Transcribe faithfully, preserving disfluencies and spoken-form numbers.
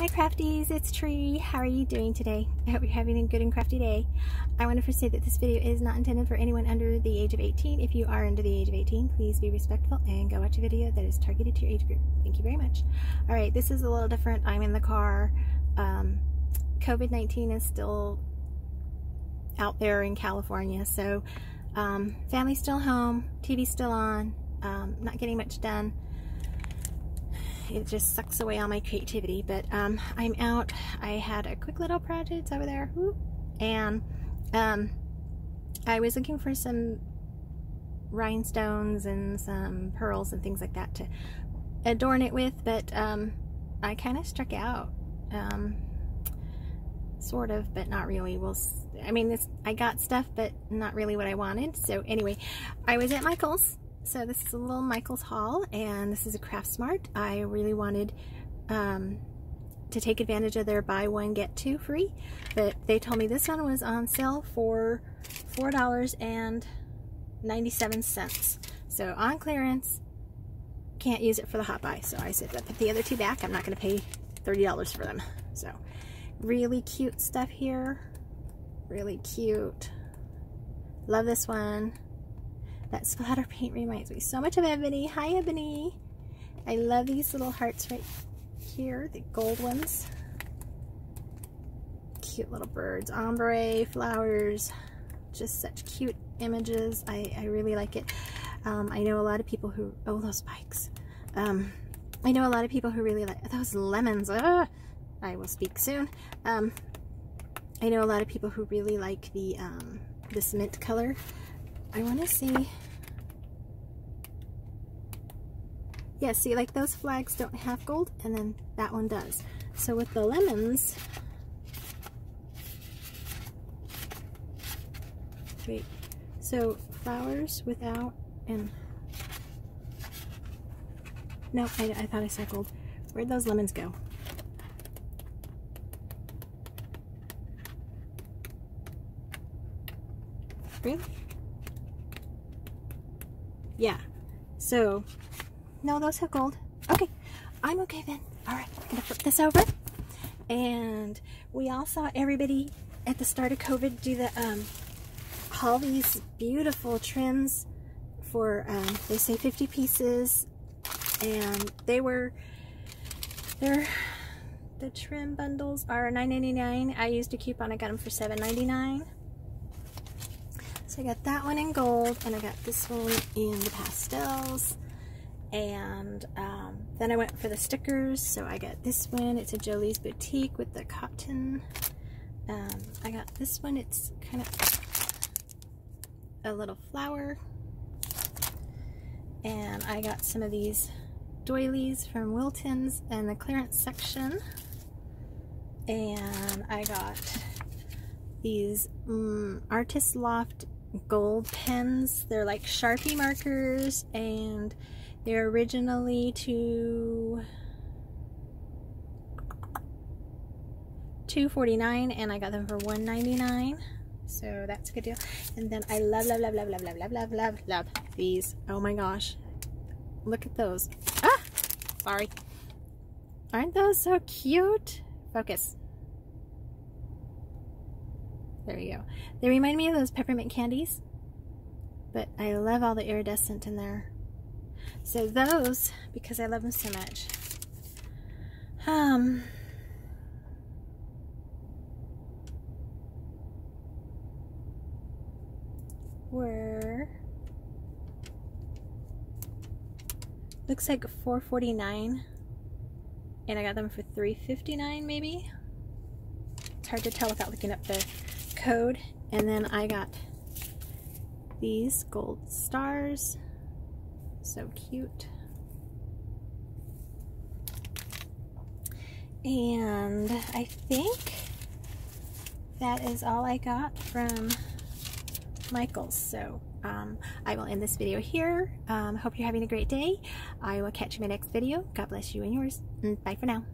my crafties, it's Tree. How are you doing today? I hope you're having a good and crafty day. I want to first say that this video is not intended for anyone under the age of eighteen. If you are under the age of eighteen, please be respectful and go watch a video that is targeted to your age group. Thank you very much. All right, this is a little different. I'm in the car. Um, COVID nineteen is still out there in California, so um, family's still home, T V's still on, um, not getting much done. It just sucks away all my creativity, but um, I'm out. I had a quick little project over there, whoop, and um, I was looking for some rhinestones and some pearls and things like that to adorn it with, but um, I kind of struck out, um, sort of, but not really. We'll, I mean, this, I got stuff, but not really what I wanted. So anyway, I was at Michael's. So this is a little Michael's haul, and this is a Craftsmart. I really wanted um, to take advantage of their buy one get two free, but they told me this one was on sale for four dollars and ninety-seven cents. So on clearance, can't use it for the hot buy. So I said, put the other two back. I'm not going to pay thirty dollars for them. So really cute stuff here. Really cute. Love this one. That splatter paint reminds me so much of Ebony. Hi, Ebony. I love these little hearts right here, the gold ones. Cute little birds, ombre, flowers, just such cute images. I, I really like it. Um, I know a lot of people who, oh, those spikes. Um, I know a lot of people who really like, those lemons, ah, I will speak soon. Um, I know a lot of people who really like the um, this mint color. I want to see, yeah, see, like those flags don't have gold, and then that one does. So with the lemons, wait, so flowers without, and no, I, I thought I saw gold. Where'd those lemons go? Really? Yeah, so, no, those have gold. Okay, I'm okay then. All right, I'm gonna flip this over. And we all saw everybody at the start of COVID do the, um, all these beautiful trims for, um, they say fifty pieces, and they were, they're, the trim bundles are nine ninety-nine. I used a coupon, I got them for seven ninety-nine. So I got that one in gold, and I got this one in the pastels, and um, then I went for the stickers, so I got this one, it's a Jolie's Boutique with the cotton. Um, I got this one, it's kind of a little flower, and I got some of these doilies from Wilton's and the clearance section, and I got these um, Artist's Loft gold pens. They're like Sharpie markers, and they're originally to two forty-nine, and I got them for one ninety-nine, so that's a good deal. And then I love love love love love love love love love love these. Oh my gosh, look at those. Ah, sorry, aren't those so cute? Focus. There you go. They remind me of those peppermint candies, but I love all the iridescent in there. So those, because I love them so much. Um, were looks like four forty-nine, and I got them for three fifty-nine maybe. It's hard to tell without looking up the code. And then I got these gold stars, so cute. And I think that is all I got from Michael's. So um, I will end this video here. Um, hope you're having a great day. I will catch you in my next video. God bless you and yours. Bye for now.